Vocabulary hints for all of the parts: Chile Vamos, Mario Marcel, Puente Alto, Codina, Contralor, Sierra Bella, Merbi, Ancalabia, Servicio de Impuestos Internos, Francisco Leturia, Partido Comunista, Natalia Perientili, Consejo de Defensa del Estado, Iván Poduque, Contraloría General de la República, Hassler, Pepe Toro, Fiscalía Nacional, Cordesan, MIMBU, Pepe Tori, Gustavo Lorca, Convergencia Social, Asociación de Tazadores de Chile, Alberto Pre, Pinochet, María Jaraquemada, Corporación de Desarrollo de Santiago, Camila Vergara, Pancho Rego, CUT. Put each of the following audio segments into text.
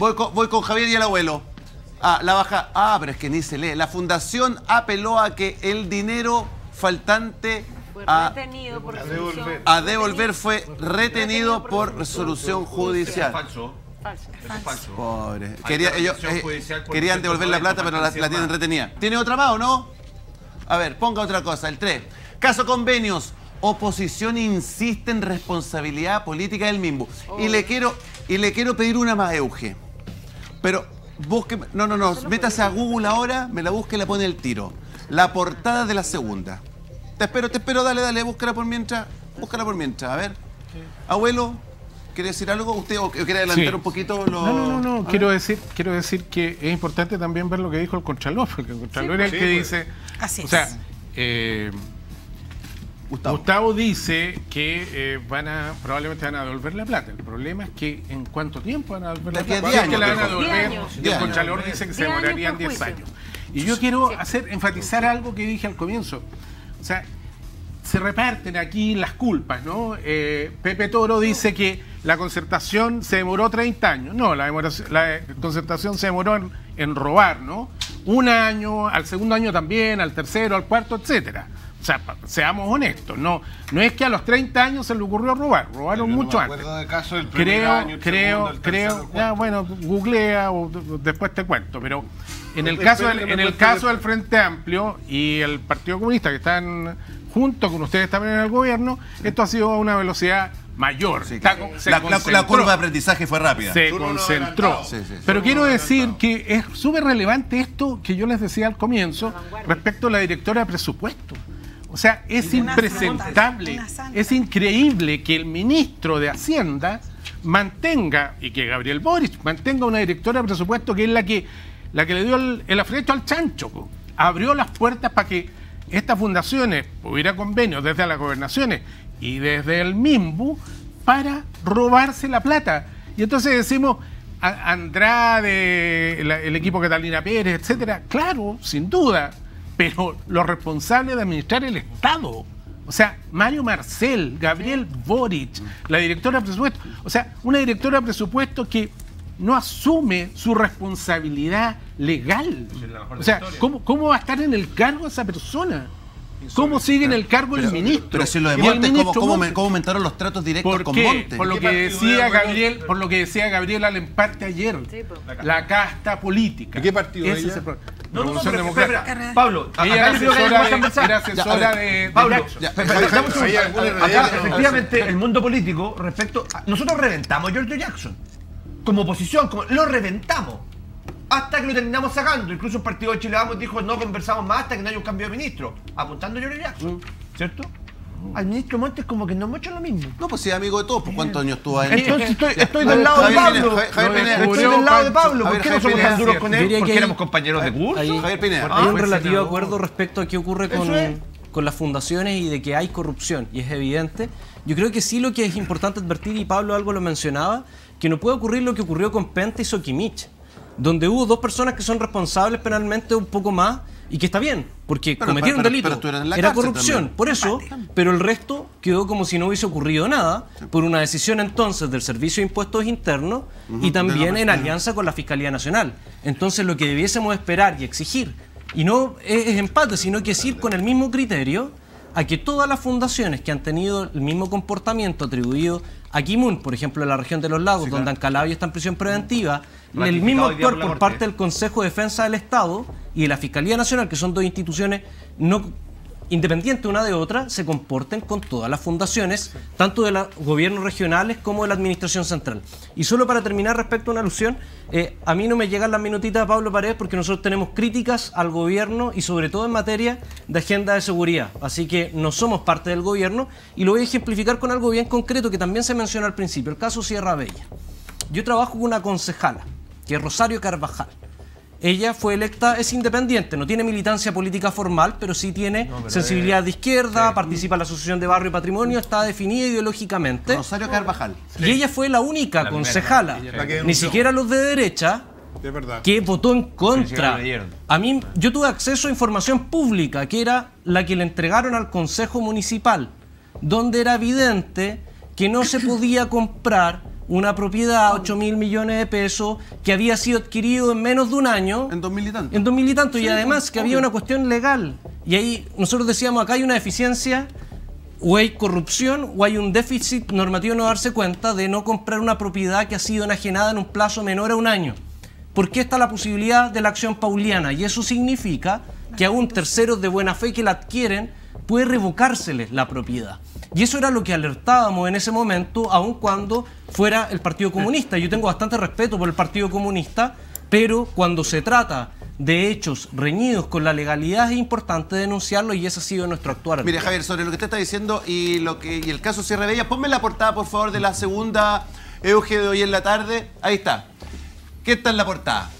Voy con Javier y el abuelo. Ah, la baja. Ah, pero es que ni se lee. La fundación apeló a que el dinero faltante fue retenido por resolución judicial. Falso. Pobre. Ellos querían devolver la plata, pero la tienen retenida. ¿Tiene otra más o no? A ver, ponga otra cosa. El 3. Caso convenios. Oposición insiste en responsabilidad política del mismo. Oh. Y le quiero pedir una más, Euge. Pero busque... No. Métase a Google ahora, me la busque y la pone el tiro. La portada de la segunda. Te espero. Dale. Búscala por mientras. A ver. Abuelo, ¿quiere decir algo? ¿Usted o quiere adelantar un poquito? No. Quiero decir que es importante también ver lo que dijo el Contralor, porque el Contralor dice... Así es. O sea, Gustavo dice que probablemente van a devolver la plata. El problema es que ¿en cuánto tiempo van a devolver la plata? ¿Cuándo es que la van a devolver? Y el Contralor dice que se demorarían 10 años. Y yo quiero enfatizar algo que dije al comienzo. O sea, se reparten aquí las culpas, ¿no? Pepe Toro dice que la concertación se demoró 30 años. No, la concertación se demoró en robar, ¿no? Un año, al segundo año también, al tercero, al cuarto, etcétera. O sea, seamos honestos, no es que a los 30 años se le ocurrió robar, robaron mucho antes. Me acuerdo del caso del primer año, el segundo, el tercero, ya bueno, googlea o después te cuento, pero en el caso del Frente Amplio y el Partido Comunista, que están junto con ustedes también en el gobierno, esto ha sido a una velocidad mayor. Sí, la curva de aprendizaje fue rápida. Se concentró. Pero quiero decir que es súper relevante esto que yo les decía al comienzo respecto a la directora de presupuesto. O sea, es impresentable, es increíble que el ministro de Hacienda mantenga, y que Gabriel Boric mantenga una directora de presupuesto que es la que le dio el afrecho al chancho. Abrió las puertas para que estas fundaciones hubiera convenios desde las gobernaciones y desde el MIMBU para robarse la plata. Y entonces decimos, Andrade, el equipo Catalina Pérez, etcétera, claro, sin duda, pero los responsables de administrar el Estado, o sea, Mario Marcel, Gabriel Boric, la directora de presupuesto, o sea, una directora de presupuesto que no asume su responsabilidad legal. O sea, ¿cómo va a estar en el cargo esa persona? ¿Cómo sigue en el cargo el ministro? Pero si lo de Montes, ¿cómo aumentaron los tratos directos con Montes? Por lo que decía Gabriel al empate ayer, la casta política. ¿De qué partido ella? No, Pablo, ella era asesora de Pablo. Efectivamente, el mundo político respecto... Nosotros reventamos a George Jackson. Como oposición, lo reventamos. Hasta que lo terminamos sacando. Incluso el partido de Chile Vamos dijo, no conversamos más hasta que no haya un cambio de ministro. Apuntando a George Jackson, ¿cierto? Al ministro Montes como que no me hecho lo mismo. No, pues sí, amigo de todos, pues cuántos años tú ahí. Entonces estoy del lado de Pablo. ¿Por qué no somos tan duros con él? Porque éramos compañeros de curso. Javier Pineda. Hay un relativo acuerdo respecto a qué ocurre con las fundaciones y de que hay corrupción, y es evidente. Yo creo que sí, lo que es importante advertir, y Pablo algo lo mencionaba, que no puede ocurrir lo que ocurrió con Penta y Soquimich, donde hubo dos personas que son responsables penalmente un poco más, y que está bien, porque cometieron delito, era corrupción, también. Por eso, pero el resto quedó como si no hubiese ocurrido nada, por una decisión entonces del Servicio de Impuestos Internos y también en alianza con la Fiscalía Nacional. Entonces lo que debiésemos esperar y exigir, y no es empate, sino que es ir con el mismo criterio a que todas las fundaciones que han tenido el mismo comportamiento atribuido a Kimun, por ejemplo, en la región de Los Lagos, donde Ancalabia está en prisión preventiva, el mismo actuar por parte del Consejo de Defensa del Estado y de la Fiscalía Nacional, que son dos instituciones no independientes una de otra, se comporten con todas las fundaciones, tanto de los gobiernos regionales como de la administración central. Y solo para terminar, respecto a una alusión, a mí no me llegan las minutitas de Pablo Paredes porque nosotros tenemos críticas al gobierno y sobre todo en materia de agenda de seguridad. Así que no somos parte del gobierno y lo voy a ejemplificar con algo bien concreto que también se mencionó al principio, el caso Sierra Bella. Yo trabajo con una concejala, que es Rosario Carvajal. Ella fue electa, es independiente, no tiene militancia política formal, pero sí tiene sensibilidad de izquierda, participa en la Asociación de Barrio y Patrimonio, está definida ideológicamente. Rosario Carvajal. Y ella fue la única concejala, ni siquiera los de derecha, que votó en contra. A mí, yo tuve acceso a información pública, que era la que le entregaron al Consejo Municipal, donde era evidente que no se podía comprar una propiedad, 8.000 millones de pesos, que había sido adquirido en menos de un año. En 2000 y tanto. En 2000 y tanto, sí, y además que había una cuestión legal. Y ahí nosotros decíamos, acá hay una deficiencia, o hay corrupción, o hay un déficit normativo, no darse cuenta de no comprar una propiedad que ha sido enajenada en un plazo menor a un año. Porque está la posibilidad de la acción pauliana, y eso significa que aún terceros de buena fe que la adquieren puede revocárseles la propiedad. Y eso era lo que alertábamos en ese momento, aun cuando fuera el Partido Comunista. Yo tengo bastante respeto por el Partido Comunista, pero cuando se trata de hechos reñidos con la legalidad es importante denunciarlo, y ese ha sido nuestro actuar. Mire, Javier, sobre lo que usted está diciendo y el caso Sierra Bella, ponme la portada, por favor, de la segunda EUG de hoy en la tarde. Ahí está. ¿Qué está en la portada?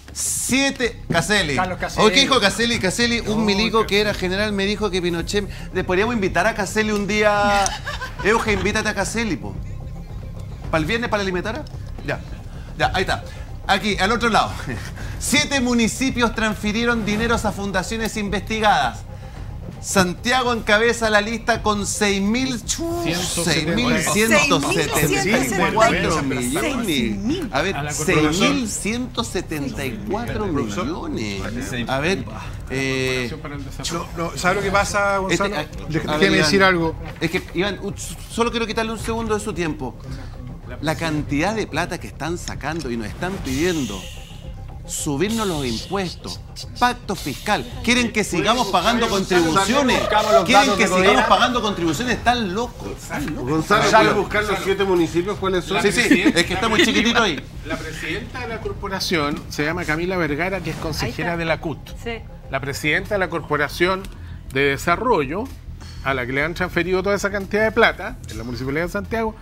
Caselli. ¿O qué dijo Caselli? Caselli, un milico que era general, me dijo que Pinochet... Le podríamos invitar a Caselli un día. Euge, invítate a Caselli, po. ¿Para el viernes, para la alimentara? Ya, ya, ahí está. Aquí, al otro lado. 7 municipios transfirieron dineros a fundaciones investigadas. Santiago encabeza la lista con 6.174 millones. A ver, 6.174 millones. A ver, ¿sabes lo que pasa, Gonzalo? Déjame decir algo. Es que, Iván, solo quiero quitarle un segundo de su tiempo. La cantidad de plata que están sacando y nos están pidiendo... Subirnos los impuestos, pacto fiscal. Quieren que sigamos pagando contribuciones. Quieren que sigamos pagando contribuciones. Están locos. Gonzalo, ¿puedes buscar los 7 municipios? ¿Cuáles son? Sí, sí, es que está muy chiquitito ahí. La presidenta de la corporación se llama Camila Vergara, que es consejera de la CUT. La presidenta de la Corporación de Desarrollo, a la que le han transferido toda esa cantidad de plata en la Municipalidad de Santiago,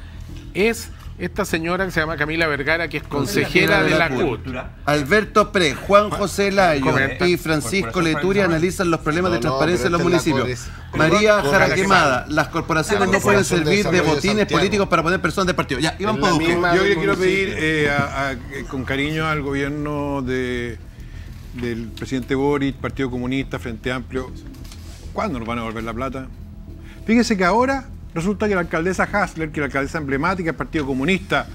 es... Esta señora que se llama Camila Vergara, que es consejera de la CUT. Alberto Pre, Juan José Layo y Francisco Leturia analizan los problemas de transparencia en los municipios. María Jaraquemada, las corporaciones no pueden servir de botines políticos para poner personas de partido. Ya, Iván Poduque. Yo quiero pedir con cariño al gobierno del presidente Boric, Partido Comunista, Frente Amplio, ¿cuándo nos van a devolver la plata? Fíjense que ahora... Resulta que la alcaldesa Hassler, que es la alcaldesa emblemática del Partido Comunista,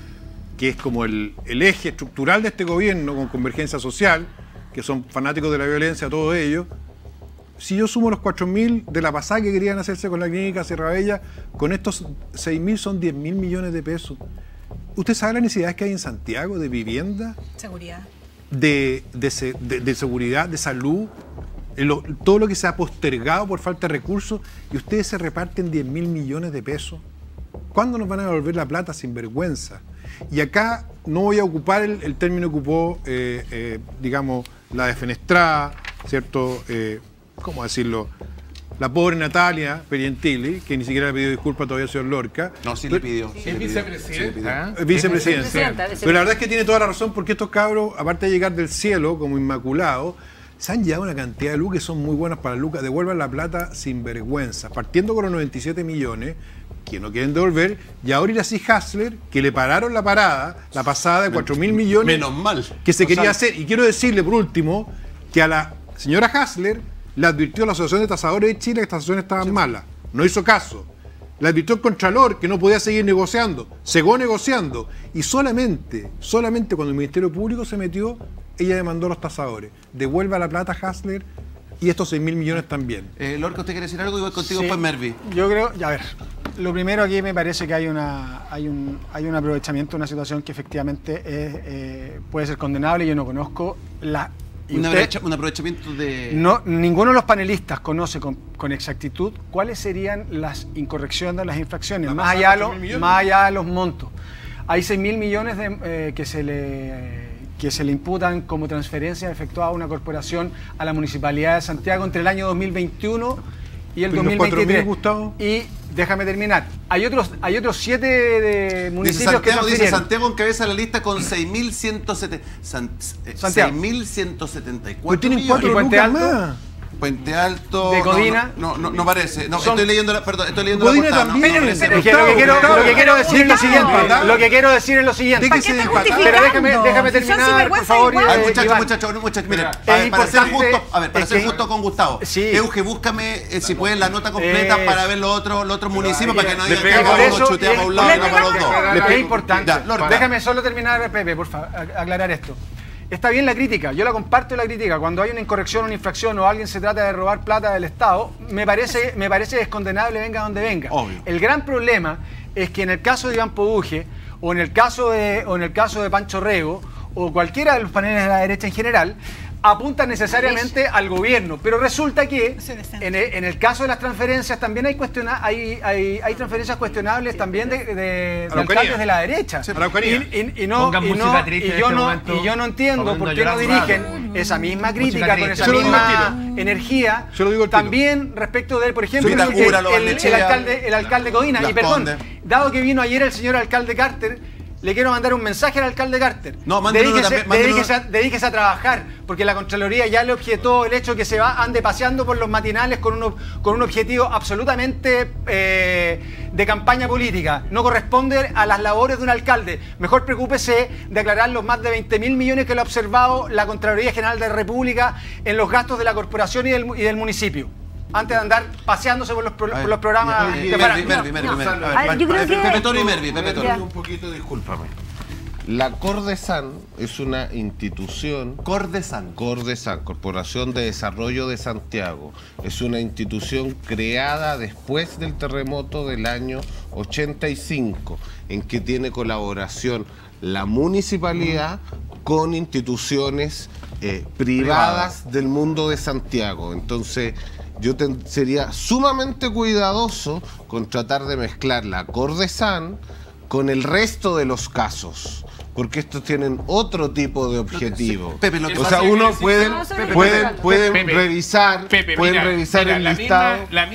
que es como el eje estructural de este gobierno, con Convergencia Social, que son fanáticos de la violencia, todo ello, si yo sumo los 4.000 de la pasada que querían hacerse con la clínica Sierra Bella, con estos 6.000 son 10.000 millones de pesos. ¿Usted sabe las necesidades que hay en Santiago de vivienda? Seguridad. De seguridad, de salud. Todo lo que se ha postergado por falta de recursos, y ustedes se reparten 10.000 millones de pesos. ¿Cuándo nos van a devolver la plata, sin vergüenza? Y acá no voy a ocupar el término que ocupó, digamos, la defenestrada, ¿cierto? ¿Cómo decirlo? La pobre Natalia Perientili, que ni siquiera le pidió disculpas todavía al señor Lorca. No, sí le pidió. Sí, es vicepresidenta. Vicepresidenta. Pero la verdad es que tiene toda la razón, porque estos cabros, aparte de llegar del cielo como inmaculados, se han llevado una cantidad de lucas que son muy buenas para lucas. Devuelvan la plata sin vergüenza. Partiendo con los 97 millones, que no quieren devolver, y ahora ir así Hassler, que le pararon la parada, la pasada de 4.000 millones. Menos mal. Que se quería hacer. Y quiero decirle, por último, que a la señora Hassler le advirtió a la Asociación de Tasadores de Chile que estas asociaciones estaban malas. No hizo caso. Le advirtió el Contralor que no podía seguir negociando. Seguó negociando. Y solamente cuando el Ministerio Público se metió, ella demandó a los tasadores. Devuelva la plata a Hassler y estos 6.000 millones también. Lorca, ¿usted quiere decir algo? Y voy contigo, sí, pues, Mervi. Yo creo, ya, a ver, lo primero aquí me parece que hay un aprovechamiento, una situación que efectivamente es, puede ser condenable. Yo no conozco la... ¿Un aprovechamiento de...? No, ninguno de los panelistas conoce con exactitud cuáles serían las incorrecciones, las infracciones, más allá de los montos. Hay 6.000 millones que se le imputan como transferencias efectuadas a una corporación a la Municipalidad de Santiago entre el año 2021 y el 2023. Gustavo. Y déjame terminar. Hay otros 7 de municipios dice Santiago encabeza la lista con 6.174 millones. Tienen 4 lucas más. Puente Alto. De Codina. No parece. No, estoy leyendo la, perdón, estoy leyendo Codina la portada. También. No, lo que quiero decir es lo siguiente. ¿Para qué te justificando? Pero déjame terminar, por favor. A ver, muchachos, miren, para ser justos, con Gustavo. Euge, búscame si pueden la nota completa para ver los otros municipios, para que no digan que uno chutea para un lado y no para los dos. Es importante. Déjame solo terminar, Pepe, por favor, aclarar esto. Está bien la crítica, yo la comparto la crítica. Cuando hay una incorrección, una infracción o alguien se trata de robar plata del Estado, me parece descondenable, venga donde venga. Obvio. El gran problema es que en el caso de Iván Poduge o en el caso de, Pancho Rego o cualquiera de los paneles de la derecha en general, apuntan necesariamente al gobierno. Pero resulta que en el caso de las transferencias también hay transferencias cuestionables también de alcaldes de la derecha. Sí, y yo no entiendo por qué no dirigen esa misma crítica con esa misma energía también respecto de, por ejemplo, el alcalde Codina. Y perdón, dado que vino ayer el señor alcalde Carter, le quiero mandar un mensaje al alcalde Carter. No, dedíquese a trabajar, porque la Contraloría ya le objetó el hecho que se ande paseando por los matinales con un objetivo absolutamente de campaña política. No corresponde a las labores de un alcalde. Mejor preocúpese de aclarar los más de 20.000 millones que le ha observado la Contraloría General de la República en los gastos de la corporación y del municipio, antes de andar paseándose por los programas. Pepe Tori y Merbi, Pepe Tori. Un poquito, discúlpame. La Cordesan es una institución. Cordesan, Corporación de Desarrollo de Santiago. Es una institución creada después del terremoto del año 85, en que tiene colaboración la municipalidad con instituciones privadas del mundo de Santiago. Entonces, yo sería sumamente cuidadoso con tratar de mezclar la Cordesan con el resto de los casos, porque estos tienen otro tipo de objetivo. Pepe, o sea, uno pueden revisar el listado. La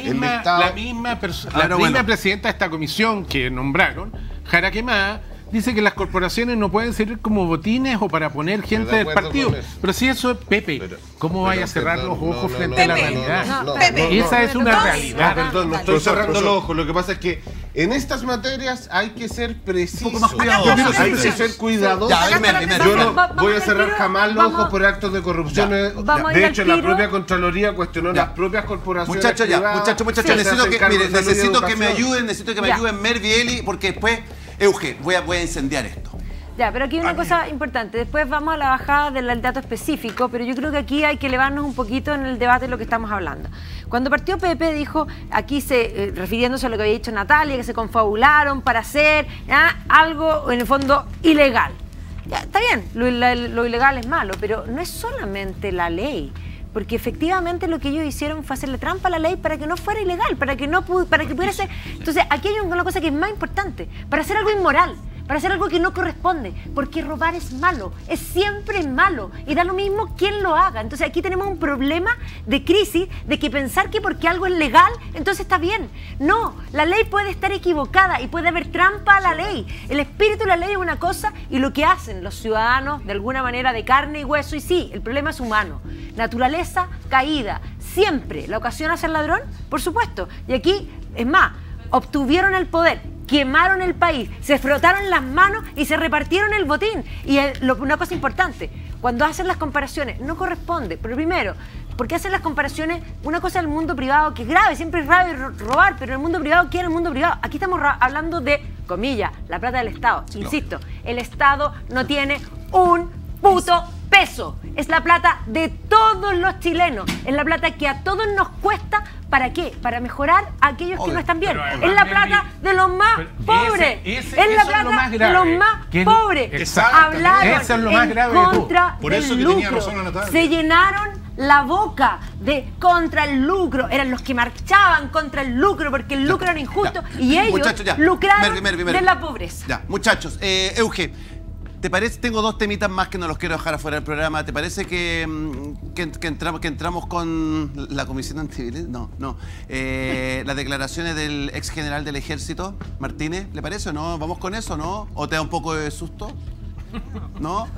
misma presidenta de esta comisión que nombraron, Jaraquemada, dice que las corporaciones no pueden servir como botines o para poner gente del partido. Pero si eso es, Pepe, ¿cómo vaya a cerrar los ojos frente a la realidad? Esa es una realidad. Perdón, no estoy cerrando los ojos. Lo que pasa es que en estas materias hay que ser preciso. Hay que ser cuidadoso. Yo no voy a cerrar jamás los ojos por actos de corrupción. De hecho, la propia Contraloría cuestionó las propias corporaciones. Muchachos, necesito que me ayuden Merbi, Eli, porque después, Euge, voy a incendiar esto. Ya, pero aquí hay una cosa importante. Después vamos a la bajada del dato específico, pero yo creo que aquí hay que elevarnos un poquito en el debate de lo que estamos hablando. Cuando partió Pepe dijo, aquí refiriéndose a lo que había dicho Natalia, que se confabularon para hacer algo, en el fondo, ilegal. Ya, está bien, lo ilegal es malo, pero no es solamente la ley. Porque efectivamente lo que ellos hicieron fue hacerle trampa a la ley para que no fuera ilegal, para que pudiera ser. Entonces, aquí hay una cosa que es más importante, para hacer algo inmoral, para hacer algo que no corresponde, porque robar es malo, es siempre malo, y da lo mismo quien lo haga. Entonces, aquí tenemos un problema de crisis, de que pensar que porque algo es legal, entonces está bien. No, la ley puede estar equivocada y puede haber trampa a la ley. El espíritu de la ley es una cosa, y lo que hacen los ciudadanos, de alguna manera, de carne y hueso, y sí, el problema es humano. Naturaleza caída, siempre la ocasión hace al ladrón, por supuesto. Y aquí, es más, obtuvieron el poder, quemaron el país, se frotaron las manos y se repartieron el botín. Y una cosa importante, cuando hacen las comparaciones, no corresponde, pero primero, porque hacen las comparaciones, una cosa del mundo privado que es grave, siempre es grave robar, pero el mundo privado, ¿qué era el mundo privado? Aquí estamos hablando de, comillas, la plata del Estado. Insisto, el Estado no tiene un puto peso, es la plata de todos los chilenos, es la plata que a todos nos cuesta. ¿Para qué? Para mejorar a aquellos que no están bien. Es la plata de los más pobres. Es la plata de los más pobres. Hablaron en contra del lucro. Se llenaron la boca de contra el lucro. Eran los que marchaban contra el lucro porque el lucro era injusto y ellos lucraron de la pobreza. Ya, muchachos, Euge, ¿te parece? Tengo dos temitas más que no los quiero dejar afuera del programa. ¿Te parece que entramos con la Comisión Antiviolencia? No. Las declaraciones del ex general del Ejército, Martínez, ¿le parece o no? ¿Vamos con eso, no? ¿O te da un poco de susto? ¿No?